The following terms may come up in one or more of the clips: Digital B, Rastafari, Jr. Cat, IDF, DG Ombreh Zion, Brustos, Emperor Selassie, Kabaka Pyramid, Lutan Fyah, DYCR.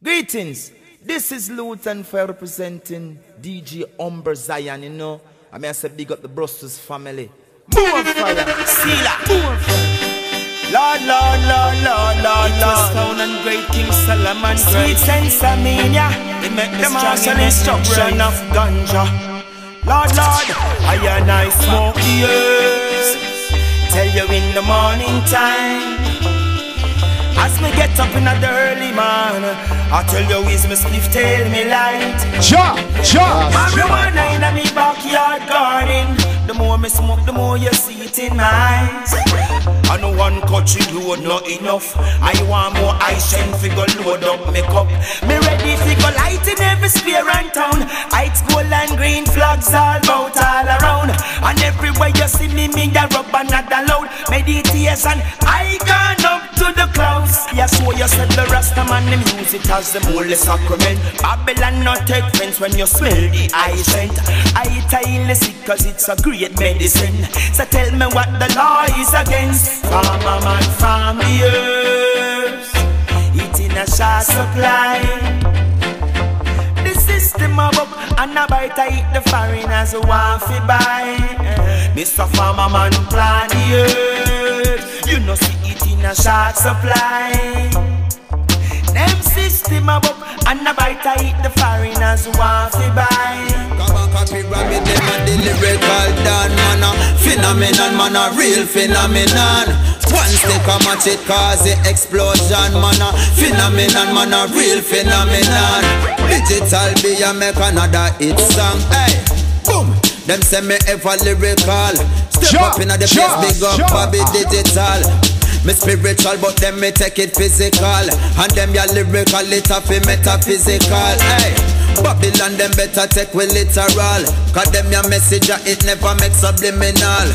Greetings, this is Lutan Fyah representing DG Ombreh Zion, you know. I mean, I said big up the Brustos family. More fire, Selah, more fire. Lord, Lord, Lord, Lord, Lord, Lord. Sound and great King Solomon. Sweet sense of mania. They make the martial instruction of ganja. Lord, Lord, I and I smoke years. Tell you in the morning time. As me get up in the early morning, I tell you is me spliff tail me light. Ja, ja. Marijuana in me backyard garden. The more me smoke, the more you see it in my eyes. I know one country load not enough. I want more ice and figure load up me cup. Me ready figure light in every square and town. Ice gold and green flags all about all around. And everywhere you see me a rub and not allowed. Meditation, I gone up to the clouds. Yes, so you said the Rastaman, them use it as the holy sacrament. Babylon not take fence when you smell the ice scent. I tell the sick cause it's a great medicine. So tell me what the law is against. Farmer man farm the earth, it in a short supply. The system of up and a bite I eat the foreigners who want to buy. Mr. Farmer man plant the earth, you know see it in a short supply. Them system up and a bite I eat the foreigners who want to buy. Kabaka Pyramid, them a lyrical dan man a phenomenon, man a real phenomenon. One stick a match it cause the explosion, man a phenomenon, man a real phenomenon. Digital B a make another hit song, hey, boom. Them say me ever lyrical. Step up in the place, big up Bobby Digital. Me spiritual but them me take it physical. And them ya lyrical, it a fi metaphysical. Hey, Babylon them better take with literal. Cause them ya message it never make subliminal.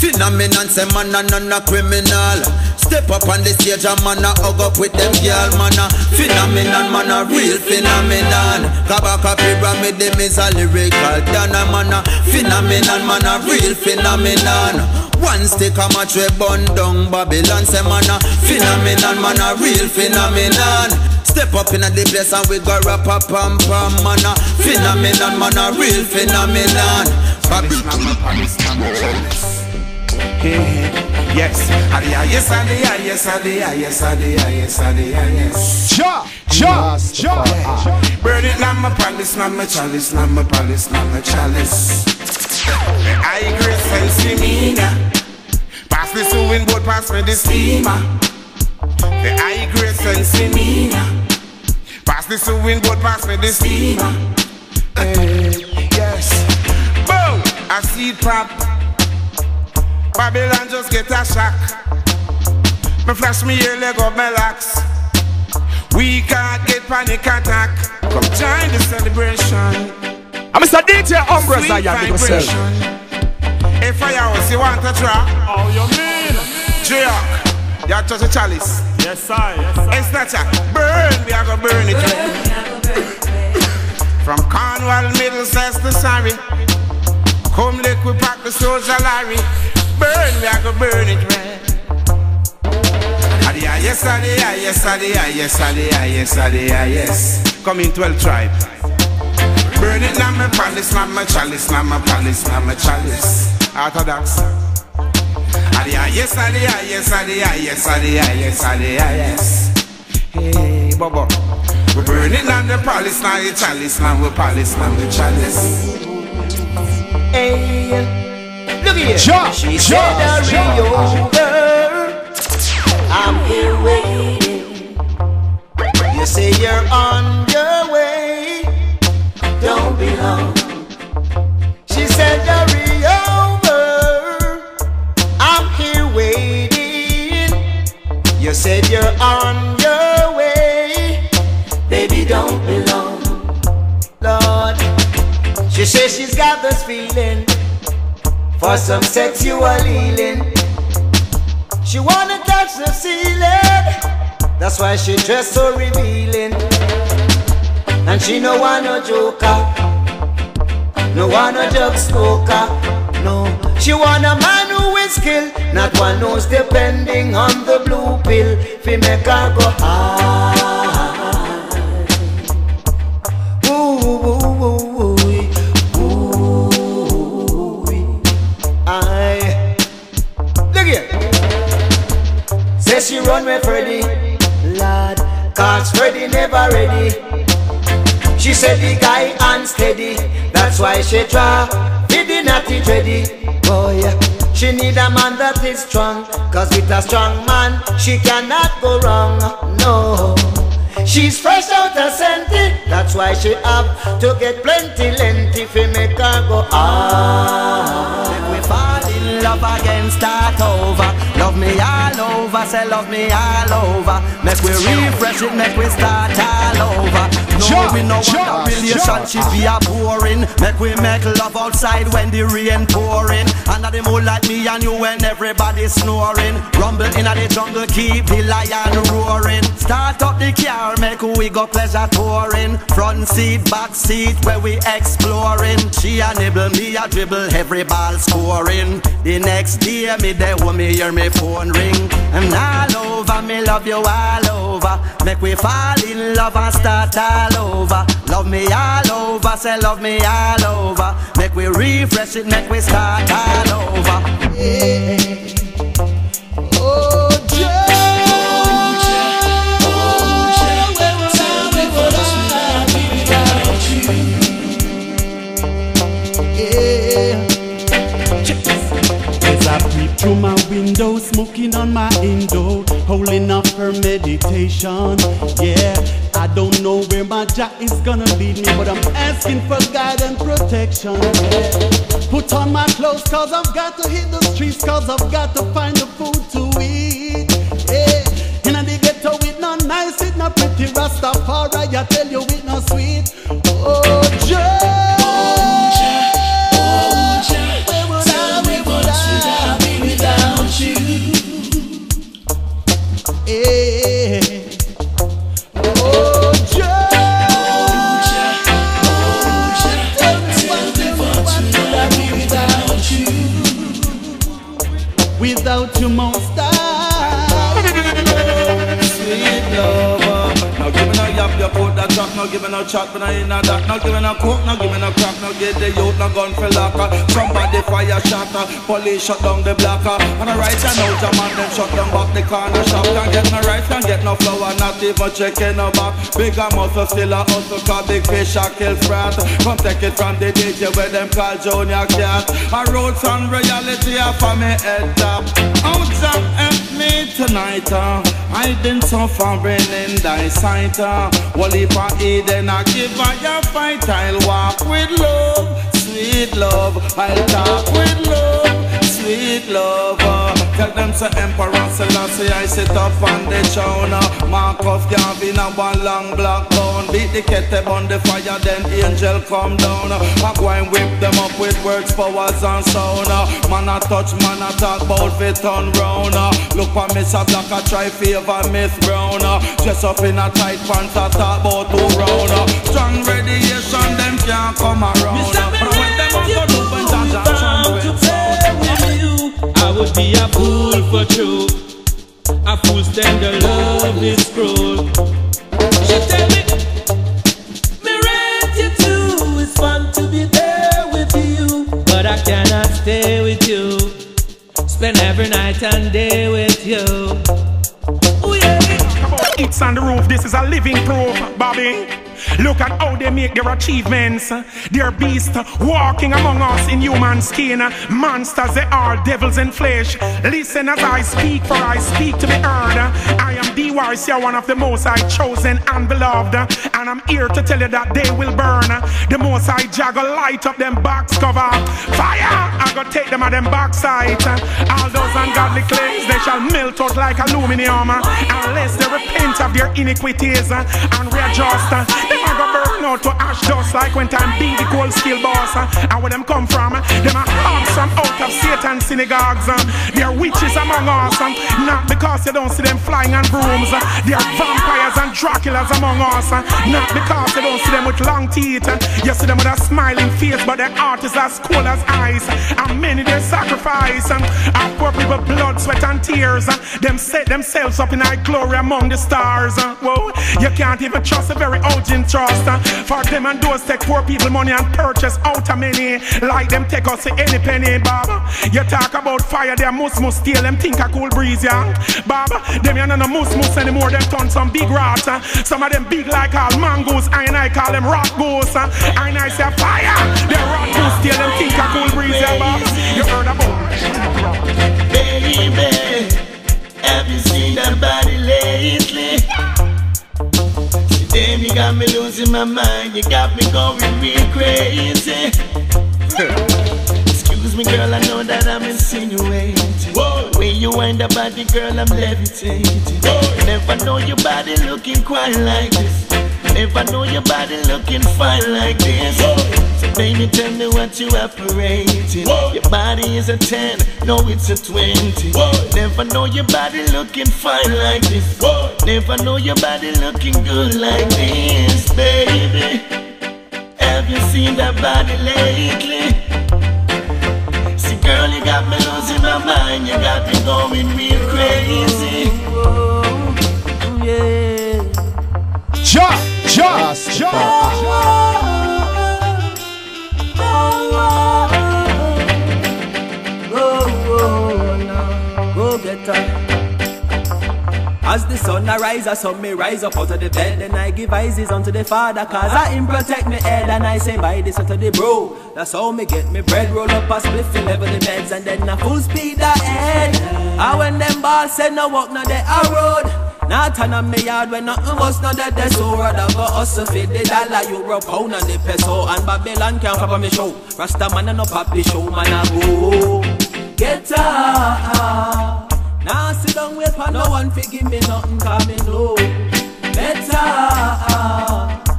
Phenomenon say man a none a criminal. Step up on the stage and man a hug up with them girl. Man a phenomenon, man a real phenomenon. Kabaka Pyramid them is a lyrical dan. Man a phenomenon, man a real phenomenon. One stick a match we burn down Babylon. Say man a phenomenon, man a real phenomenon. Step up in the place and we go rap a pam pam. Man a phenomenon, man a real phenomenon. Yes, yes, and yes, and yes, and yes, and yes. Ja, ja, ja. Burn it, not my palace, not my chalice, not my palace, not my chalice. I grace and stamina. Pass the sewing board, pass me the steamer. The I grace and stamina. Pass the sewing board, pass me the steamer. Yes. Boom! I see it pop. Babylon just get a shock. Me flash me your leg up my locks. We can't get panic attack. Come join the celebration. I'm Mr. DJ Umbreh Zion myself. Hey, firehouse, you want to try? Oh, you mean? Jack, you have to touch a chalice. Yes, sir. Yes, sir. It's not a burn, we are going to burn it. From Cornwall, Middlesex to Surrey. Come lick, we pack the soldier Larry. Burn, we are going to burn it, man. Yes, sir. Yes, sir. Yes, sir. Yes, sir. Yes. Come in 12 tribe. Burn it, not my palace, not my chalice, not my palace, not my chalice. Orthodox. Yes, adia, yes, adia, yes, adia, yes, adia, yes. Hey, Bobo. We burn it, not the palace, not the chalice, not the palace, not the chalice. Hey, look here. Sure, she sure, said sure. Over. I'm here waiting. You say you're on your way. Don't be long. She said, hurry over. I'm here waiting. You said you're on your way. Baby, don't be long. Lord, she says she's got this feeling for some sexual healing. She wanna touch the ceiling. That's why she dressed so revealing. And she no want no joker, no want no jug smoker, no. She want a man who is skilled, not one who's depending on the blue pill. Fi make her go high. 'Cause Freddy never ready. She said the guy unsteady, that's why she try feeding at it ready. Oh yeah. She need a man that is strong, 'cause with a strong man she cannot go wrong. No. She's fresh out of scenty, that's why she have to get plenty lenty fi make her go ah. Make we fall in love again, start over. Love me all over, say love me all over. Make we refresh it, make we start all over. No, sure, we know sure, what a relationship sure. Be a boring. Make we make love outside when the rain pouring. Under the moonlight, me and you when everybody snoring. Rumble in the jungle, keep the lion roaring. Start up the car, make we go pleasure touring. Front seat, back seat, where we exploring. She a nibble, me a dribble, every ball scoring. The next day me there when me hear me phone ring. And all over, me love you all over. Make we fall in love and start all over. Love me all over, say love me all over. Make we refresh it, make we start all over. Yeah. Oh yeah. Through my window, smoking on my window, holding up her meditation. Yeah, I don't know where my Jah is gonna lead me, but I'm asking for guidance and protection. Yeah. Put on my clothes, 'cause I've got to hit the streets, 'cause I've got to find the food to eat. Yeah, in the ghetto with no nice, it no pretty, Rastafari, I tell you it no sweet. Oh, Jah. Without you, most I sweet love. Now give me no yap, you put that talk. Now give me no chat, when I ain't a that. Now give me no coke, now give me no crack. Now get the youth, now gun for locker. Somebody fire shatter, police shut down the blocker. And I write an out, your man, them shut down back the corner shop. Can't get no rice, can't get no flour, not even chicken no back. Bigger muscle, still a hustle, 'cause big fish a kill frat. Come take it from the DJ where them call Junior Cat. I wrote some reality up on me head top. Out and help me tonight, I didn't suffer in thy sight. Well, if I eat, then I give her your fight. I'll walk with love, sweet love. I'll talk with love, sweet love. Tell them to Emperor Selassie, I sit up on the throne. Mark off Gavin and one long black bone. Beat the kettle on the fire, then angel come down. I go and whip them up with words, powers and sound. Man I touch, man I talk, bout fi turn round. Look for Miss Black, I try favor Miss Brown. Dress up in a tight pants, I talk bout two round. Strong radiation, them can't come around. But when them a go do, when Jaja trumpet I would be a fool for true. A fool stand the love is cruel. She tell me, me rent you too. It's fun to be there with you, but I cannot stay with you. Spend every night and day with you. Ooh, yeah. It's on the roof, this is a living proof, Bobby. Look at how they make their achievements. They're beasts walking among us in human skin. Monsters they are, devils in flesh. Listen as I speak, for I speak to be heard. I am DYC, one of the most I chosen and beloved. And I'm here to tell you that they will burn. The most I juggle, light up them box cover. Fire! I go take them at them backside. All those ungodly claims, they shall melt out like aluminum. Unless they repent of their iniquities. And we are just... Them a go burn out to ash dust like when time be the cold steel boss. And where them come from, them a come from out of Satan's synagogues. They are witches among us, not because you don't see them flying on brooms. They are vampires and Draculas among us, not because you don't see them with long teeth. You see them with a smiling face, but their heart is as cold as ice. And many they sacrifice, and poor people blood, sweat and tears. Them set themselves up in high glory among the stars. Whoa, you can't even trust the very origin interest. For them and those take poor people money and purchase out of many. Like them take us to any penny, Bob. You talk about fire, they must steal. Them think a cool breeze, yeah. Bob, them you no must anymore. Them turn some big rats. Some of them big like all mangoes. I and I call them rock goose. I and I say fire. They rock goose steal. Them think a cool breeze, yeah, Bob. You heard about baby. Have you seen that body lately? Today you got me losing my mind. You got me going real crazy. Excuse me, girl, I know that I'm insinuating. Whoa. When you wind up at the girl, I'm levitating. Whoa. Never know your body looking quite like this. Never know your body looking fine like this. So baby, tell me what you operating. Your body is a 10, no it's a 20. Never know your body looking fine like this. Never know your body looking good like this. Baby, have you seen that body lately? See girl, you got me losing my mind. You got me going real crazy. Whoa, yeah. Just go get up. As the sun arises, some may rise up out of the bed. Then I give eyes unto the Father, cause I him protect me head. And I say by this Saturday, bro, that's how me get me bread. Roll up a spliff, fill level the meds, and then I full speed ahead. And when them balls say no walk, no they are road. Now turn on me yard when nothing was not that they so rather go hustle for the dollar, euro, pound and the peso. And Babylon can't pop on me show. Rasta man and no papi show, man I go get up. Now sit down with for no one fi give me nothing cause me know better.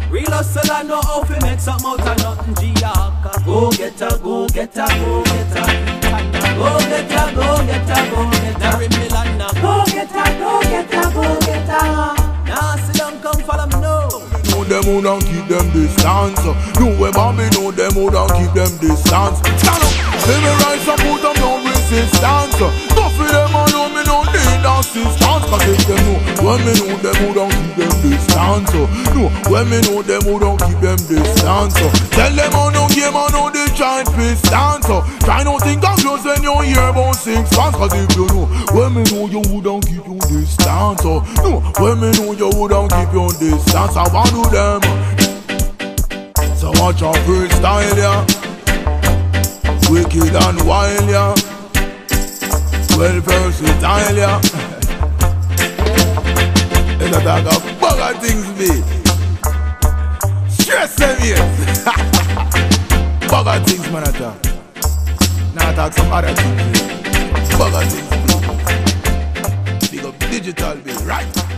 Real hustle and no how fi make something out of nothing G-Yaka. Go get up, go get up, go get up. Go get her, go get her, go get her. Go get her, go get her, go get her. Now sit down, come follow me now. Know them who don't keep them distance. Know where mommy, know them who don't keep them distance. Stand up, let me rise and put them no resistance. Go for them I know me no need assistance. Cause if them know, when me know them who don't keep them distance. No, when me know them who don't keep them distance. Tell them I no game, I know the giant pistons. Try no think of yours when you hear about 6 months. Cause if you know, when me know you who don't keep your distance. No, when me know you who don't keep your distance. I want to them. So watch your freestyle, yeah. Wicked and wild, yeah. Well versatile, yeah. It's a bag of bugger things, me. Stress them, yes. Bugger things, man, I talk. Now I talk some other things, yeah. Bugger things, big up Digital B, right?